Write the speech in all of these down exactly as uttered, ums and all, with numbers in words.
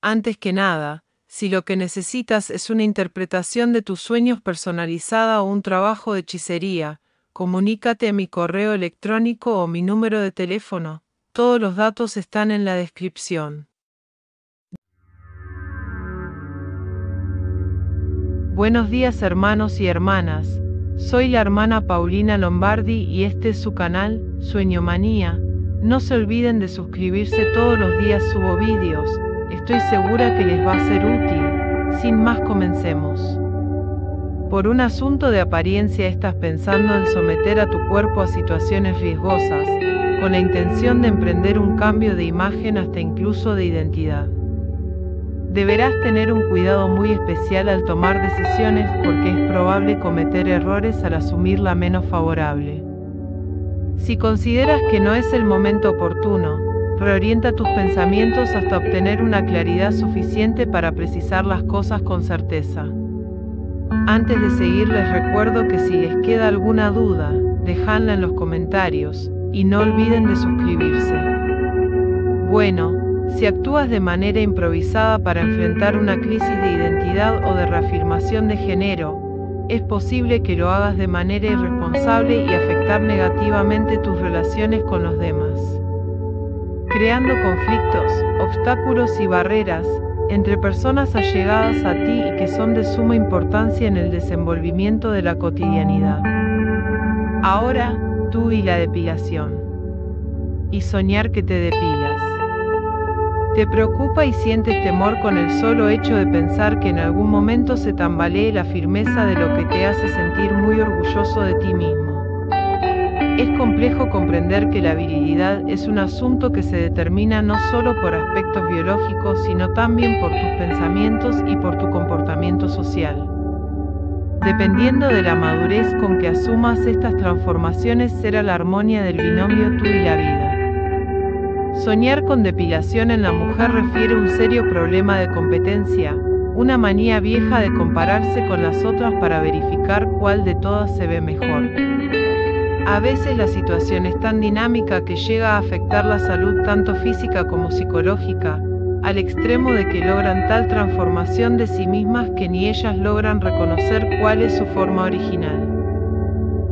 Antes que nada, si lo que necesitas es una interpretación de tus sueños personalizada o un trabajo de hechicería, comunícate a mi correo electrónico o mi número de teléfono. Todos los datos están en la descripción. Buenos días, hermanos y hermanas. Soy la hermana Paulina Lombardi y este es su canal, Sueñomanía. No se olviden de suscribirse, todos los días subo vídeos. Estoy segura que les va a ser útil. Sin más, comencemos. Por un asunto de apariencia estás pensando en someter a tu cuerpo a situaciones riesgosas, con la intención de emprender un cambio de imagen hasta incluso de identidad. Deberás tener un cuidado muy especial al tomar decisiones porque es probable cometer errores al asumir la menos favorable. Si consideras que no es el momento oportuno, reorienta tus pensamientos hasta obtener una claridad suficiente para precisar las cosas con certeza. Antes de seguir, les recuerdo que si les queda alguna duda, dejadla en los comentarios y no olviden de suscribirse. Bueno, si actúas de manera improvisada para enfrentar una crisis de identidad o de reafirmación de género, es posible que lo hagas de manera irresponsable y afectar negativamente tus relaciones con los demás, creando conflictos, obstáculos y barreras entre personas allegadas a ti y que son de suma importancia en el desenvolvimiento de la cotidianidad. Ahora, tú y la depilación. Y soñar que te depilas. Te preocupa y sientes temor con el solo hecho de pensar que en algún momento se tambalee la firmeza de lo que te hace sentir muy orgulloso de ti mismo. Es complejo comprender que la virilidad es un asunto que se determina no solo por aspectos biológicos, sino también por tus pensamientos y por tu comportamiento social. Dependiendo de la madurez con que asumas estas transformaciones, será la armonía del binomio tú y la vida. Soñar con depilación en la mujer refiere un serio problema de competencia, una manía vieja de compararse con las otras para verificar cuál de todas se ve mejor. A veces la situación es tan dinámica que llega a afectar la salud tanto física como psicológica, al extremo de que logran tal transformación de sí mismas que ni ellas logran reconocer cuál es su forma original.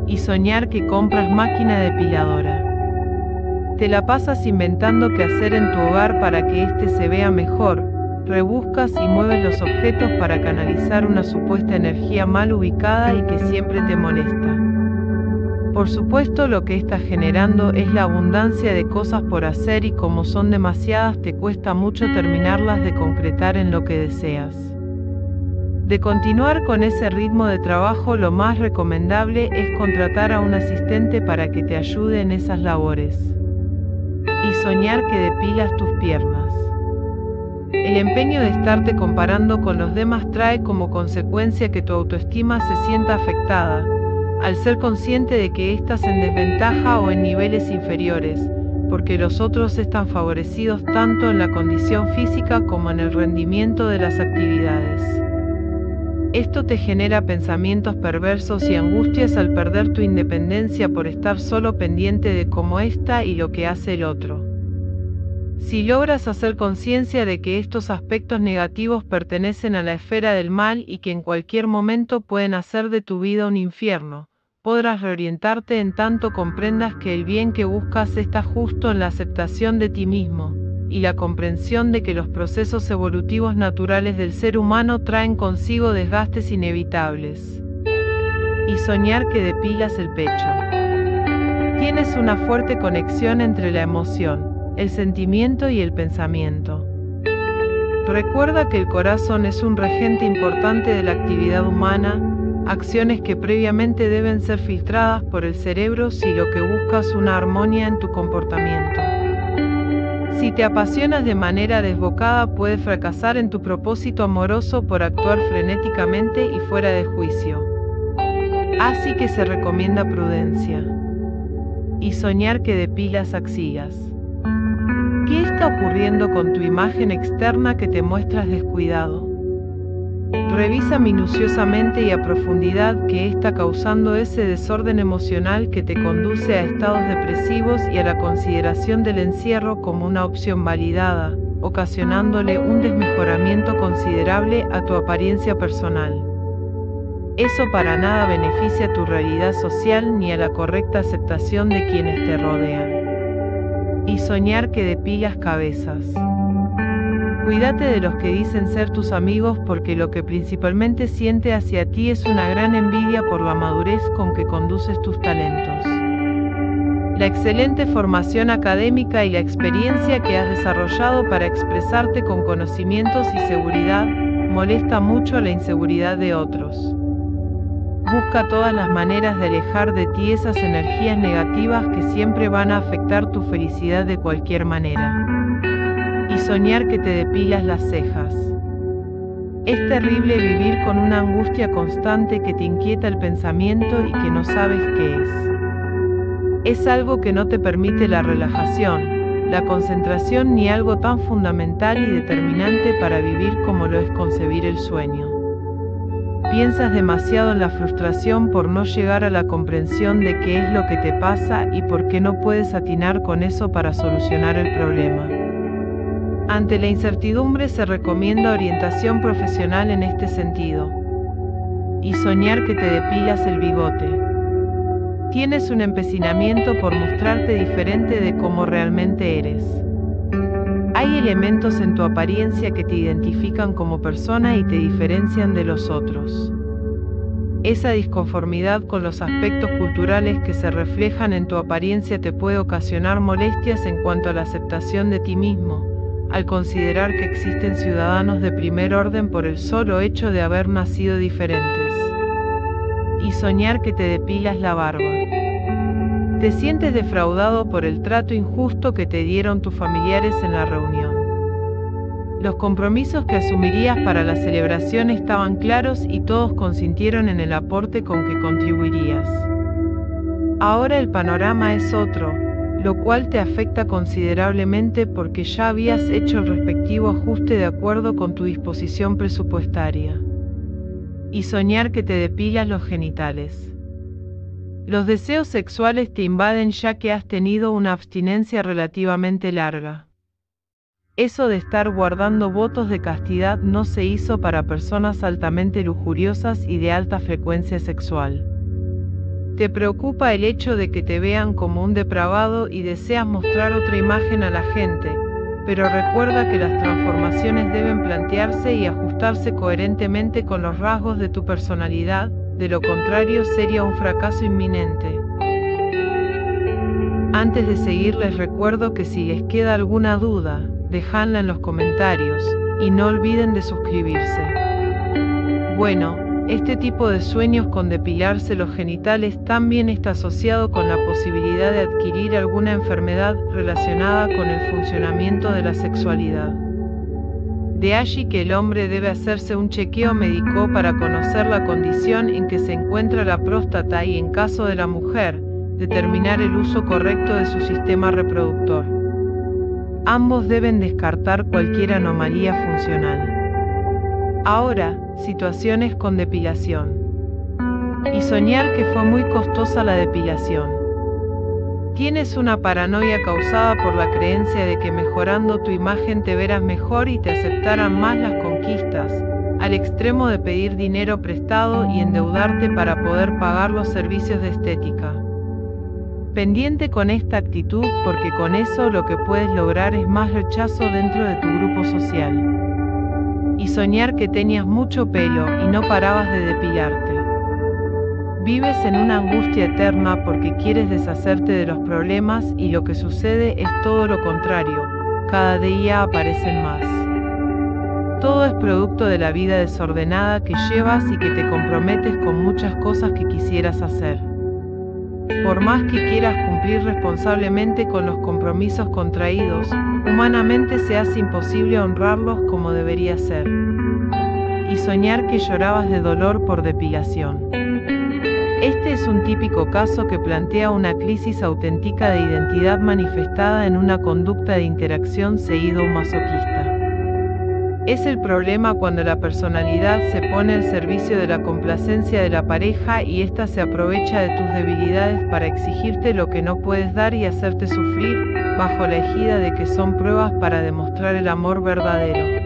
Y soñar que compras máquina depiladora. Te la pasas inventando qué hacer en tu hogar para que éste se vea mejor, rebuscas y mueves los objetos para canalizar una supuesta energía mal ubicada y que siempre te molesta. Por supuesto, lo que estás generando es la abundancia de cosas por hacer y como son demasiadas, te cuesta mucho terminarlas de concretar en lo que deseas. De continuar con ese ritmo de trabajo, lo más recomendable es contratar a un asistente para que te ayude en esas labores. Y soñar que depilas tus piernas. El empeño de estarte comparando con los demás trae como consecuencia que tu autoestima se sienta afectada, al ser consciente de que estás en desventaja o en niveles inferiores, porque los otros están favorecidos tanto en la condición física como en el rendimiento de las actividades. Esto te genera pensamientos perversos y angustias al perder tu independencia por estar solo pendiente de cómo está y lo que hace el otro. Si logras hacer conciencia de que estos aspectos negativos pertenecen a la esfera del mal y que en cualquier momento pueden hacer de tu vida un infierno, podrás reorientarte en tanto comprendas que el bien que buscas está justo en la aceptación de ti mismo y la comprensión de que los procesos evolutivos naturales del ser humano traen consigo desgastes inevitables. Y soñar que depilas el pecho. Tienes una fuerte conexión entre la emoción, el sentimiento y el pensamiento. Recuerda que el corazón es un regente importante de la actividad humana, acciones que previamente deben ser filtradas por el cerebro si lo que buscas es una armonía en tu comportamiento. Si te apasionas de manera desbocada, puedes fracasar en tu propósito amoroso por actuar frenéticamente y fuera de juicio. Así que se recomienda prudencia. Y soñar que depilas axilas. ¿Qué está ocurriendo con tu imagen externa que te muestras descuidado? Revisa minuciosamente y a profundidad qué está causando ese desorden emocional que te conduce a estados depresivos y a la consideración del encierro como una opción validada, ocasionándole un desmejoramiento considerable a tu apariencia personal. Eso para nada beneficia a tu realidad social ni a la correcta aceptación de quienes te rodean. Y soñar que depilas cabezas. Cuídate de los que dicen ser tus amigos, porque lo que principalmente siente hacia ti es una gran envidia por la madurez con que conduces tus talentos. La excelente formación académica y la experiencia que has desarrollado para expresarte con conocimientos y seguridad, molesta mucho la inseguridad de otros. Busca todas las maneras de alejar de ti esas energías negativas que siempre van a afectar tu felicidad de cualquier manera. Y soñar que te depilas las cejas. Es terrible vivir con una angustia constante que te inquieta el pensamiento y que no sabes qué es. Es algo que no te permite la relajación, la concentración ni algo tan fundamental y determinante para vivir como lo es concebir el sueño. Piensas demasiado en la frustración por no llegar a la comprensión de qué es lo que te pasa y por qué no puedes atinar con eso para solucionar el problema. Ante la incertidumbre se recomienda orientación profesional en este sentido. Y soñar que te depilas el bigote. Tienes un empecinamiento por mostrarte diferente de cómo realmente eres. Hay elementos en tu apariencia que te identifican como persona y te diferencian de los otros. Esa disconformidad con los aspectos culturales que se reflejan en tu apariencia te puede ocasionar molestias en cuanto a la aceptación de ti mismo, al considerar que existen ciudadanos de primer orden por el solo hecho de haber nacido diferentes. Y soñar que te depilas la barba. Te sientes defraudado por el trato injusto que te dieron tus familiares en la reunión. Los compromisos que asumirías para la celebración estaban claros y todos consintieron en el aporte con que contribuirías. Ahora el panorama es otro, lo cual te afecta considerablemente porque ya habías hecho el respectivo ajuste de acuerdo con tu disposición presupuestaria. Y soñar que te depilas los genitales. Los deseos sexuales te invaden ya que has tenido una abstinencia relativamente larga. Eso de estar guardando votos de castidad no se hizo para personas altamente lujuriosas y de alta frecuencia sexual. Te preocupa el hecho de que te vean como un depravado y deseas mostrar otra imagen a la gente, pero recuerda que las transformaciones deben plantearse y ajustarse coherentemente con los rasgos de tu personalidad, de lo contrario sería un fracaso inminente. Antes de seguir les recuerdo que si les queda alguna duda, dejadla en los comentarios, y no olviden de suscribirse. Bueno, este tipo de sueños con depilarse los genitales también está asociado con la posibilidad de adquirir alguna enfermedad relacionada con el funcionamiento de la sexualidad. De allí que el hombre debe hacerse un chequeo médico para conocer la condición en que se encuentra la próstata y, en caso de la mujer, determinar el uso correcto de su sistema reproductor. Ambos deben descartar cualquier anomalía funcional. Ahora, situaciones con depilación. Y soñar que fue muy costosa la depilación. Tienes una paranoia causada por la creencia de que mejorando tu imagen te verás mejor y te aceptarán más las conquistas, al extremo de pedir dinero prestado y endeudarte para poder pagar los servicios de estética. Pendiente con esta actitud, porque con eso lo que puedes lograr es más rechazo dentro de tu grupo social. Y soñar que tenías mucho pelo y no parabas de depilarte. Vives en una angustia eterna porque quieres deshacerte de los problemas y lo que sucede es todo lo contrario, cada día aparecen más. Todo es producto de la vida desordenada que llevas y que te comprometes con muchas cosas que quisieras hacer. Por más que quieras cumplir responsablemente con los compromisos contraídos, humanamente se hace imposible honrarlos como debería ser. Y soñar que llorabas de dolor por depilación. Este es un típico caso que plantea una crisis auténtica de identidad manifestada en una conducta de interacción pseudo-masoquista. Es el problema cuando la personalidad se pone al servicio de la complacencia de la pareja y ésta se aprovecha de tus debilidades para exigirte lo que no puedes dar y hacerte sufrir, bajo la ejida de que son pruebas para demostrar el amor verdadero.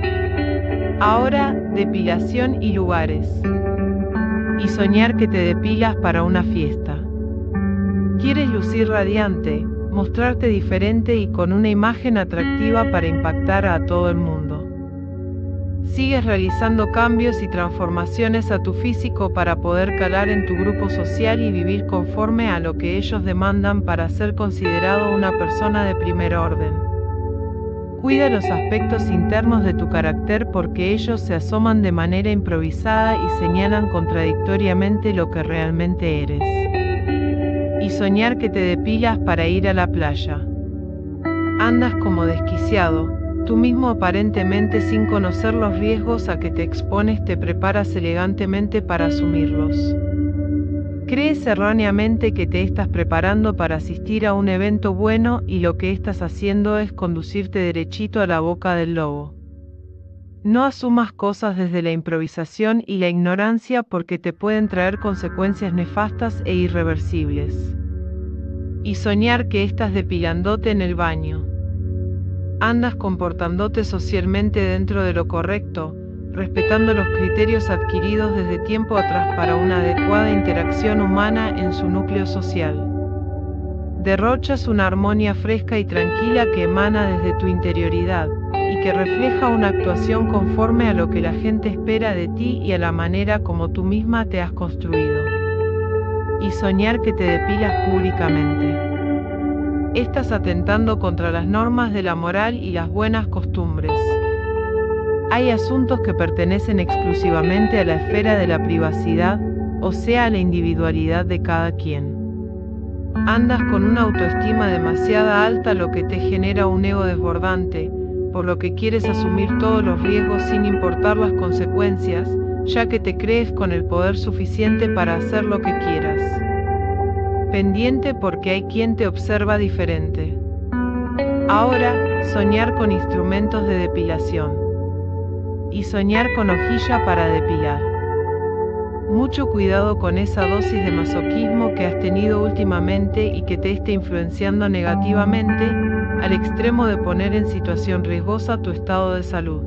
Ahora, depilación y lugares. Y soñar que te depilas para una fiesta. Quieres lucir radiante, mostrarte diferente y con una imagen atractiva para impactar a todo el mundo. Sigues realizando cambios y transformaciones a tu físico para poder calar en tu grupo social y vivir conforme a lo que ellos demandan para ser considerado una persona de primer orden. Cuida los aspectos internos de tu carácter porque ellos se asoman de manera improvisada y señalan contradictoriamente lo que realmente eres. Y soñar que te depilas para ir a la playa. Andas como desquiciado. Tú mismo, aparentemente sin conocer los riesgos a que te expones, te preparas elegantemente para asumirlos. Crees erróneamente que te estás preparando para asistir a un evento bueno y lo que estás haciendo es conducirte derechito a la boca del lobo. No asumas cosas desde la improvisación y la ignorancia porque te pueden traer consecuencias nefastas e irreversibles. Y soñar que estás depilándote en el baño. Andas comportándote socialmente dentro de lo correcto, respetando los criterios adquiridos desde tiempo atrás para una adecuada interacción humana en su núcleo social. Derrochas una armonía fresca y tranquila que emana desde tu interioridad, y que refleja una actuación conforme a lo que la gente espera de ti y a la manera como tú misma te has construido. Y soñar que te depilas públicamente. Estás atentando contra las normas de la moral y las buenas costumbres. Hay asuntos que pertenecen exclusivamente a la esfera de la privacidad, o sea, a la individualidad de cada quien. Andas con una autoestima demasiado alta, lo que te genera un ego desbordante, por lo que quieres asumir todos los riesgos sin importar las consecuencias, ya que te crees con el poder suficiente para hacer lo que quieras. Pendiente porque hay quien te observa diferente. Ahora, soñar con instrumentos de depilación. Y soñar con hojilla para depilar. Mucho cuidado con esa dosis de masoquismo que has tenido últimamente y que te esté influenciando negativamente, al extremo de poner en situación riesgosa tu estado de salud.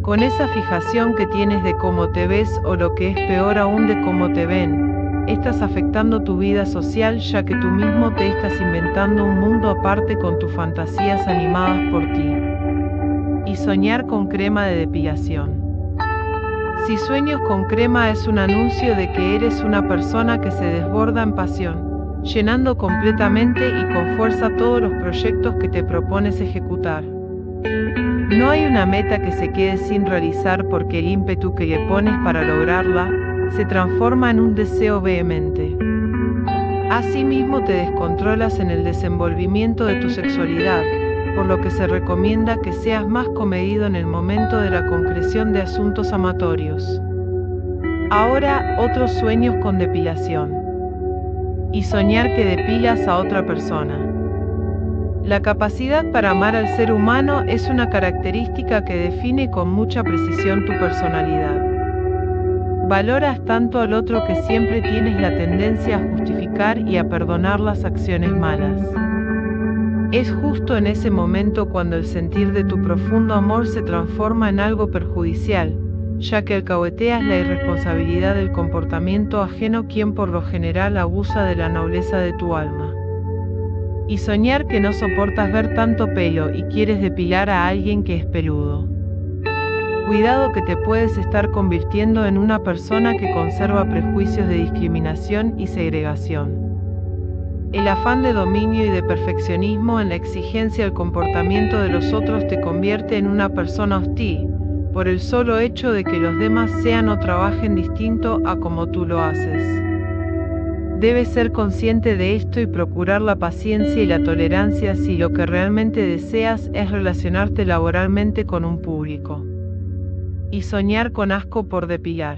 Con esa fijación que tienes de cómo te ves o lo que es peor aún de cómo te ven, estás afectando tu vida social ya que tú mismo te estás inventando un mundo aparte con tus fantasías animadas por ti. Y soñar con crema de depilación. Si sueños con crema es un anuncio de que eres una persona que se desborda en pasión, llenando completamente y con fuerza todos los proyectos que te propones ejecutar. No hay una meta que se quede sin realizar porque el ímpetu que le pones para lograrla se transforma en un deseo vehemente. Asimismo, te descontrolas en el desenvolvimiento de tu sexualidad, por lo que se recomienda que seas más comedido en el momento de la concreción de asuntos amatorios. Ahora, otros sueños con depilación. Y soñar que depilas a otra persona. La capacidad para amar al ser humano es una característica que define con mucha precisión tu personalidad. Valoras tanto al otro que siempre tienes la tendencia a justificar y a perdonar las acciones malas. Es justo en ese momento cuando el sentir de tu profundo amor se transforma en algo perjudicial, ya que alcahueteas la irresponsabilidad del comportamiento ajeno, quien por lo general abusa de la nobleza de tu alma. Y soñar que no soportas ver tanto pelo y quieres depilar a alguien que es peludo. Cuidado que te puedes estar convirtiendo en una persona que conserva prejuicios de discriminación y segregación. El afán de dominio y de perfeccionismo en la exigencia del comportamiento de los otros te convierte en una persona hostil, por el solo hecho de que los demás sean o trabajen distinto a como tú lo haces. Debes ser consciente de esto y procurar la paciencia y la tolerancia si lo que realmente deseas es relacionarte laboralmente con un público. Y soñar con asco por depilar.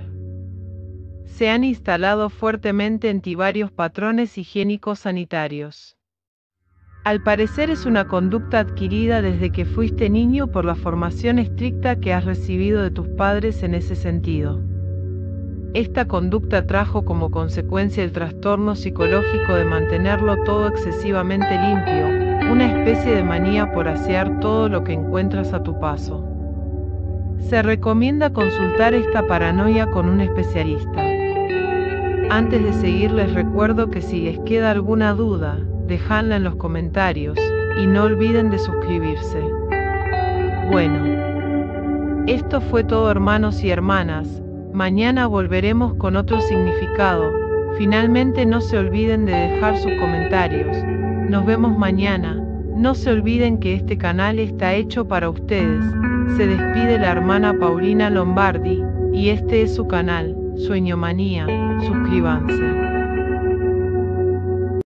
Se han instalado fuertemente en ti varios patrones higiénicos sanitarios. Al parecer es una conducta adquirida desde que fuiste niño por la formación estricta que has recibido de tus padres en ese sentido. Esta conducta trajo como consecuencia el trastorno psicológico de mantenerlo todo excesivamente limpio, una especie de manía por asear todo lo que encuentras a tu paso. Se recomienda consultar esta paranoia con un especialista. Antes de seguir, les recuerdo que si les queda alguna duda, dejadla en los comentarios, y no olviden de suscribirse. Bueno, esto fue todo, hermanos y hermanas. Mañana volveremos con otro significado. Finalmente, no se olviden de dejar sus comentarios. Nos vemos mañana. No se olviden que este canal está hecho para ustedes. Se despide la hermana Paulina Lombardi, y este es su canal, Sueñomanía. Suscríbanse.